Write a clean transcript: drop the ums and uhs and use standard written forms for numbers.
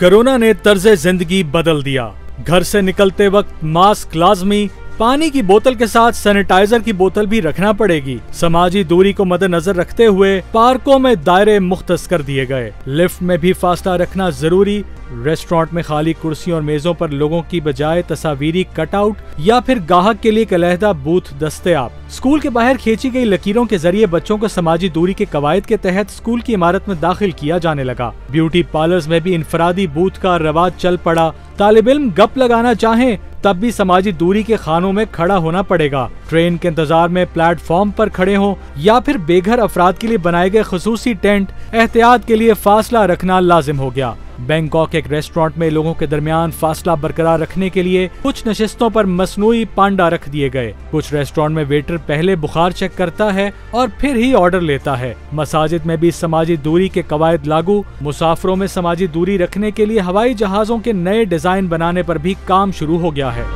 Corona ने तर्ज जिंदगी बदल दिया। घर से निकलते वक्त मास्क लाजमी, पानी की बोतल के साथ सैनिटाइजर की बोतल भी रखना पड़ेगी। समाजी दूरी को मद्देनजर रखते हुए पार्कों में दायरे मुख्तस कर दिए गए। लिफ्ट में भी फासला रखना जरूरी। रेस्टोरेंट में खाली कुर्सी और मेजों पर लोगों की बजाय तस्वीरी कटआउट या फिर गाहक के लिए एक अलहदा बूथ दस्तयाब। स्कूल के बाहर खींची गई लकीरों के जरिए बच्चों को समाजी दूरी के कवायद के तहत स्कूल की इमारत में दाखिल किया जाने लगा। ब्यूटी पार्लर्स में भी इनफरादी बूथ का रवाज चल पड़ा। तालिब इल्म गप लगाना चाहें तब भी समाजी दूरी के खानों में खड़ा होना पड़ेगा। ट्रेन के इंतजार में प्लेटफॉर्म पर खड़े हों या फिर बेघर अफराद के लिए बनाए गए खसूसी टेंट, एहतियात के लिए फासला रखना लाजिम हो गया। बैंकॉक एक रेस्टोरेंट में लोगों के दरमियान फासला बरकरार रखने के लिए कुछ नशिस्तों पर मसनूई पांडा रख दिए गए। कुछ रेस्टोरेंट में वेटर पहले बुखार चेक करता है और फिर ही ऑर्डर लेता है। मसाजिद में भी समाजी दूरी के कवायद लागू। मुसाफिरों में समाजी दूरी रखने के लिए हवाई जहाजों के नए डिजाइन बनाने पर भी काम शुरू हो गया है।